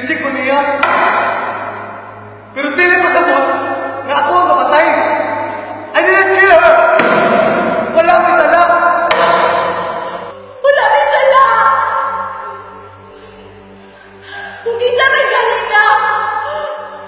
Check mo niya. Pero tila pasabot na ako ang mamatay. I didn't kill her! Wala akong sala! Wala akong sala! Hindi sa may galing na!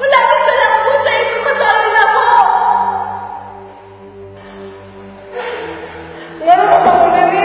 Wala akong sala kung sa inyo masala na po! Wala akong papunani!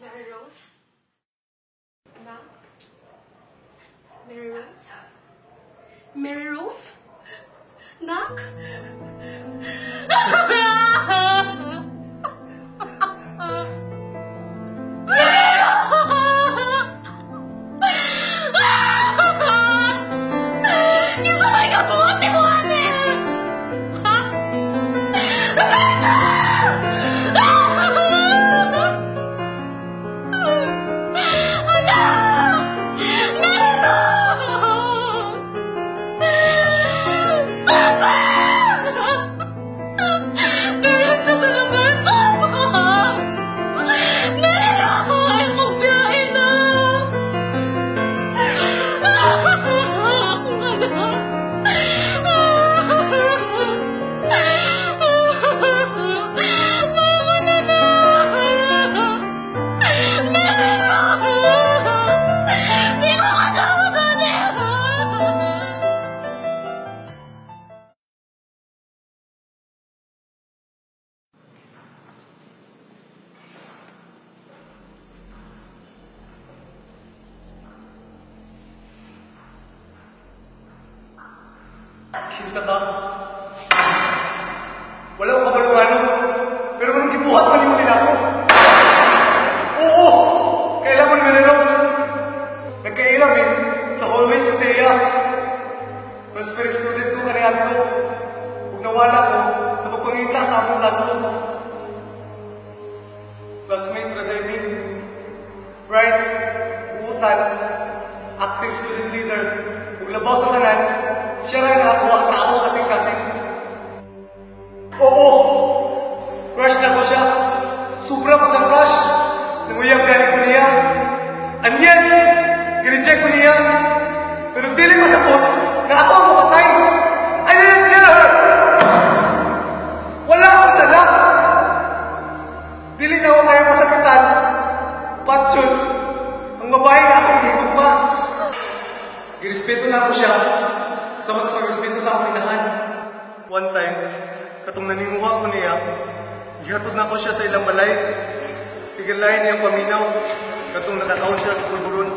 Mary Rose? Nak? Mary Rose? Mary Rose? Nak? Kinsa ka? Wala akong kabalungano. Pero nung gibuhat, malimunin ako. Oo! Kailangan ni Mary Rose. Nagkailam eh. Sa hallway sa Seya. Prosperous student ko, kanihan ko. Huwag nawala ko sa pagpangita sa akong laso. Classmate, Rademing. Bright, uutan. Active student leader. Huwag labaw sa kanan. Siya lang nakakuha sa ako kasing-kasing. Oo! Crush na ko siya. Sobra ko sa crush. Nanguyang galing ko niya. And yes! Gireject ko niya. Pero dili masabot na ako ang mapatay. I didn't kill her! Wala akong sana. Dili na ako kaya masakitan. Patyon. Ang babae na akong higod pa. Girespeto na ako siya. Sama sa pag-respeto sa akong inahan. One time, katong naninguha ko niya, gihatod na ko siya sa ilang balay. Tigilayan niyang paminaw, katong nakataon siya sa pulburon.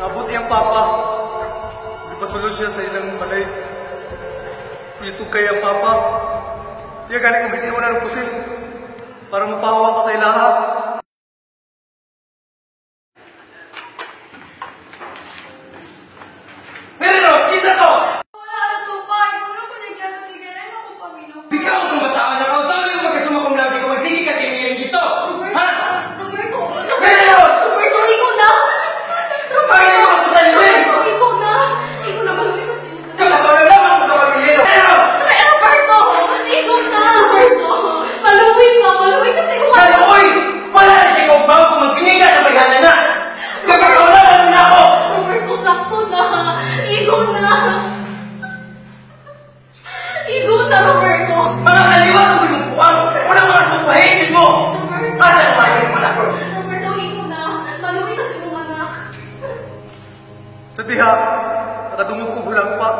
Abuti ang papa. Ipasulod siya sa ilang balay. Isukay ang papa. Iya gani kong gitiunan ng pusil para mapahawa ko sa ilaha. kumukulang pa.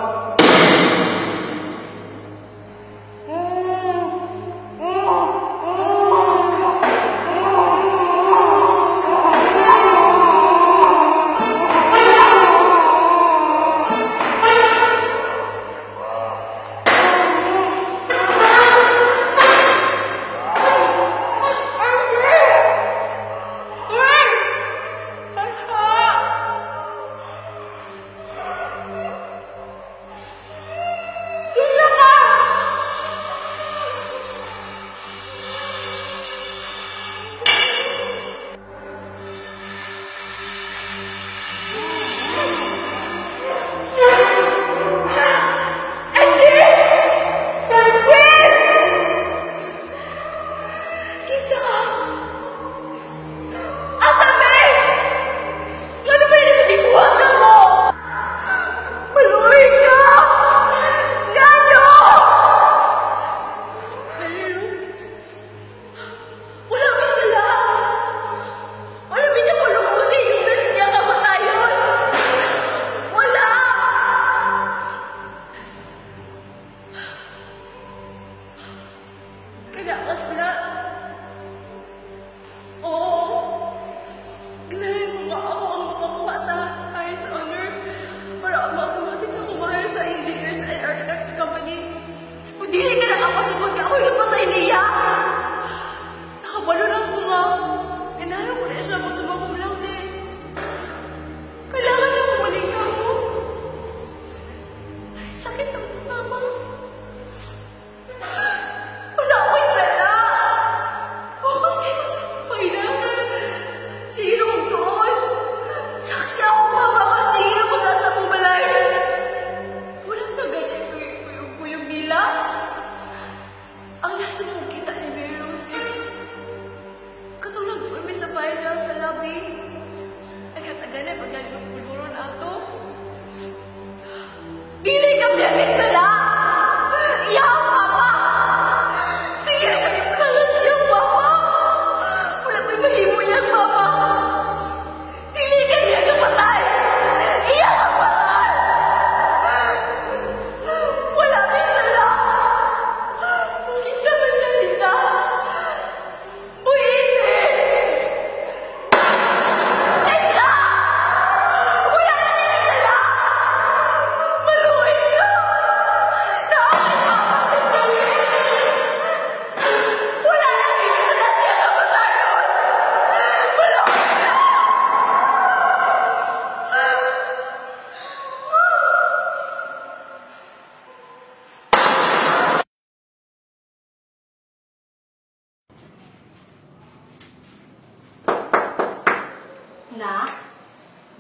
Nak,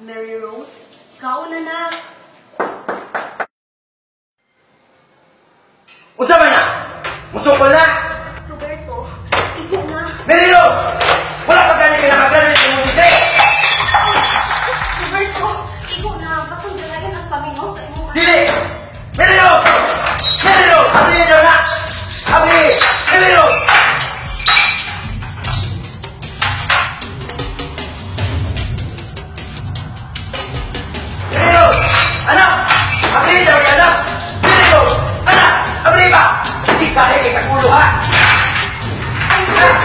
Mary Rose, ikaw na nak. Unsa ba na? Gusto ko na? Roberto, ikaw na. Mary Rose! Wala pa gani ka nakagraduate ng university! Roberto, ikaw na. Basang dalagan ang Panginoon sa inyo. Dili! Mary Rose! Mary Rose! Abrihin daw na! Abrihin! Mary Rose!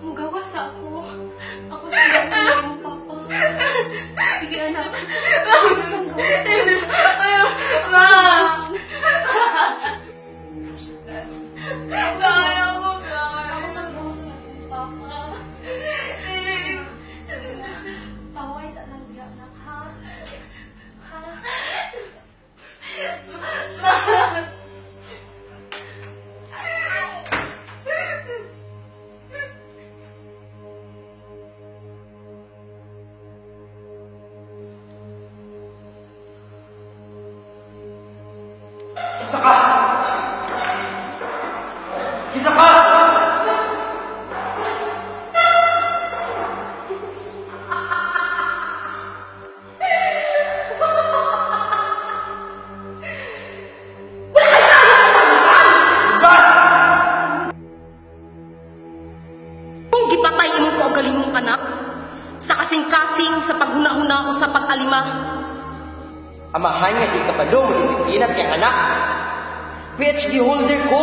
Mugawas ako. Ako sa iyo, Papa. kasing-kasing sa paghuna-huna o sa pag-alima. Amahan nga di kabalo, disiplina siya anak. PhD holder ko.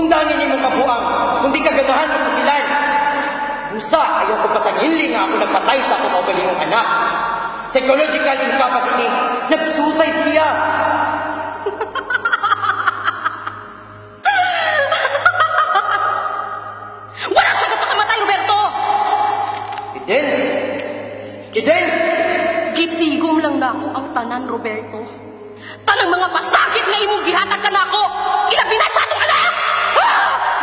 Undangin niya mong kabuang, kundi kaganahan ng pusilan. Busa, ayaw ko pa sa hiling ako nagpatay sa akong kabalingong anak. Psychological incapacity, nag-suicide siya. Wala siya napakamatay, Roberto! Eden! Eden! Gitigom lang na ako ang tanan, Roberto. Tanang mga pasakit na imong gihatag ka na ako! Ilabi na sa atong anak! Ah!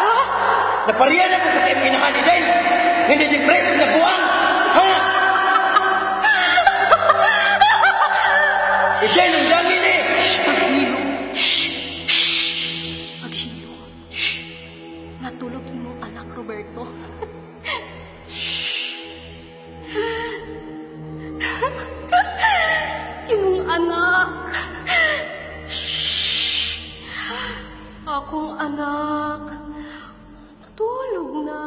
Ah! Napariyan ako kasi imong inahan ni Del! Nandidepressed na buwang! Ha? Del, ang dangin eh! Shhh! Paghilo! Paghilo! Natulog imong anak, Roberto. Imong anak! Akong anak, tulog na.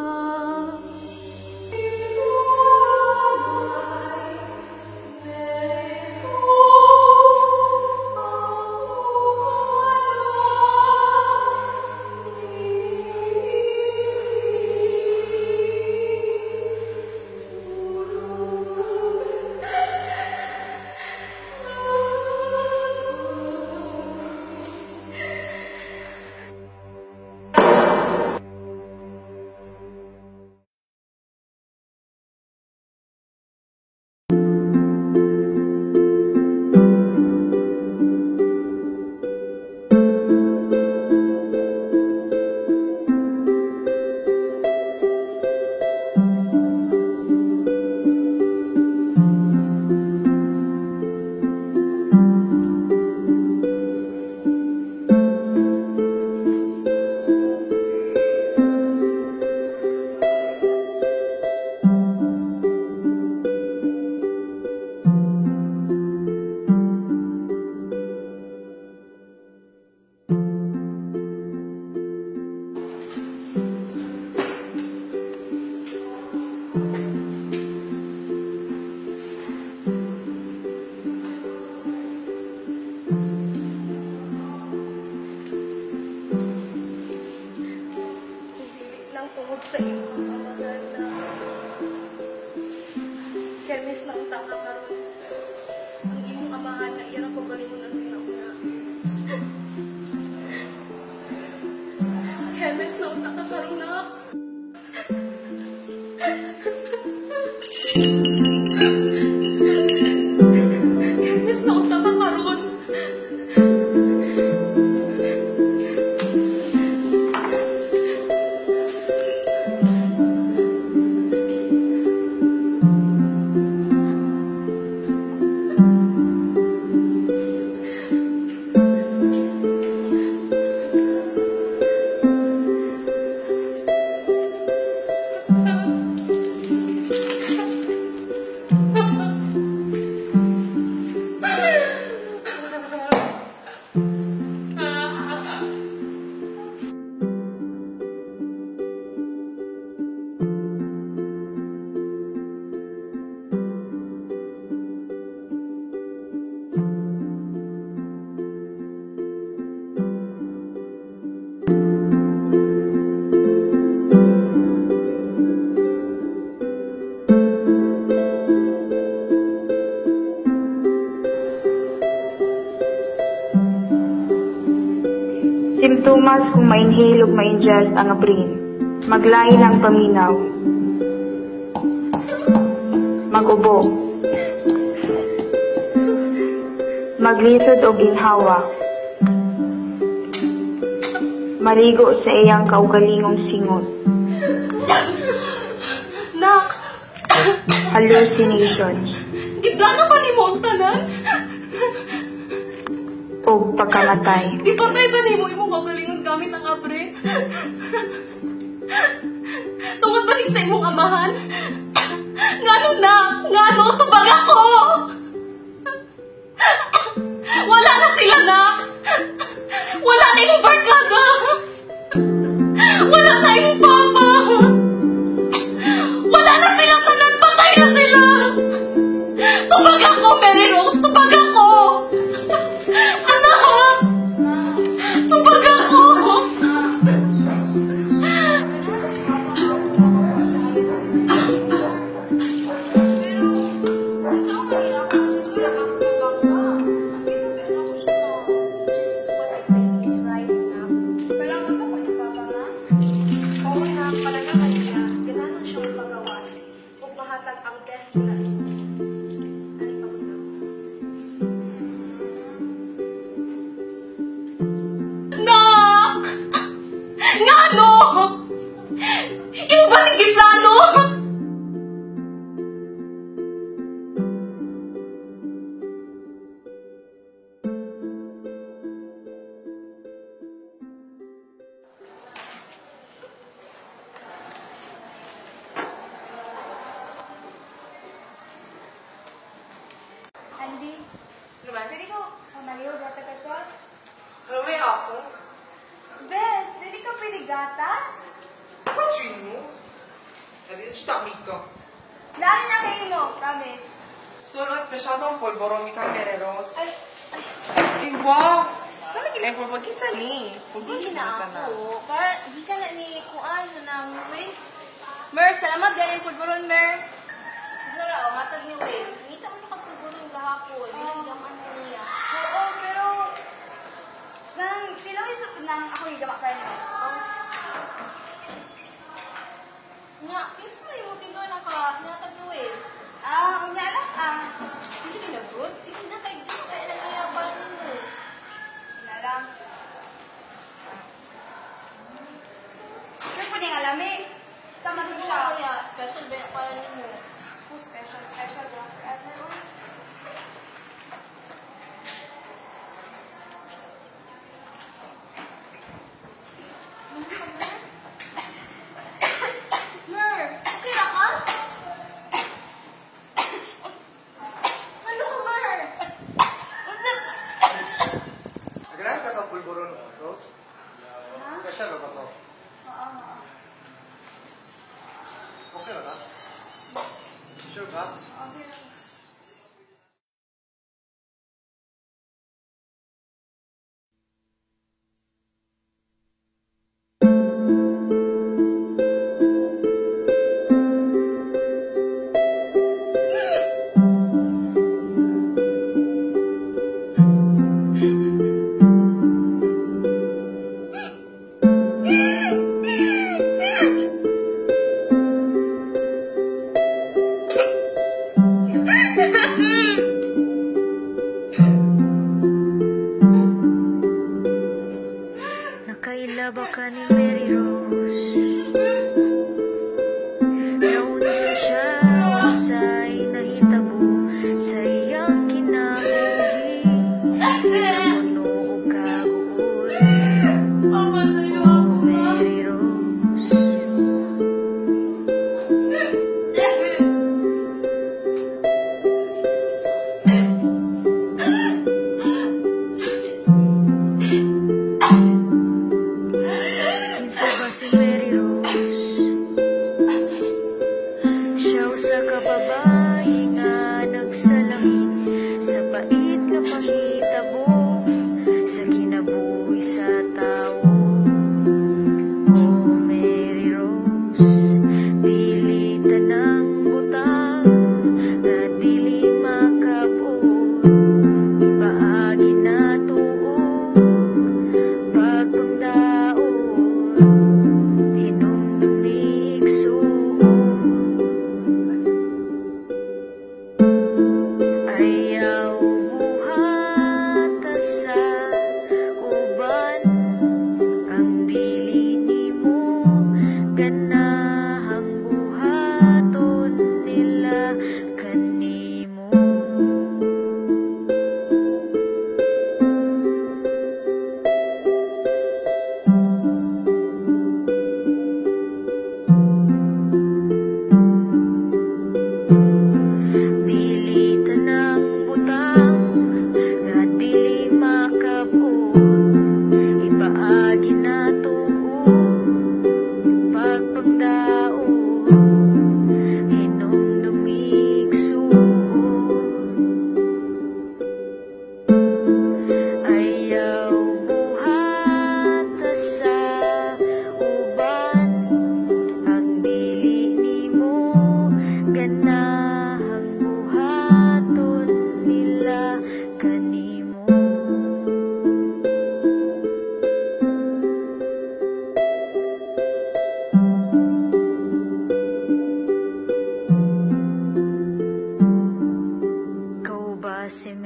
Simptomas kung ma-inhale o ma-ingest ang abrin. Maglahi lang paminaw. Magubo. Maglisod o ginhawa. Marigo sa iyang kaugalingong singot. Nak! Hallucinations. Gitla na ba ni Montanan? O pagkamatay. Di patay ba ni mo imong kagalingon gamit ang abre? Tungod ba ni sa imong amahan? Ngano na? Ngano? Tubag ako! Wala na sila na! Wala na imong barkada! Wala na imong papa! Wala na sila tanan! Patay na sila! mo, Mary Rose, tubag ako! Anak! Tubag ako! Special ba para nyo mo? Special ba? se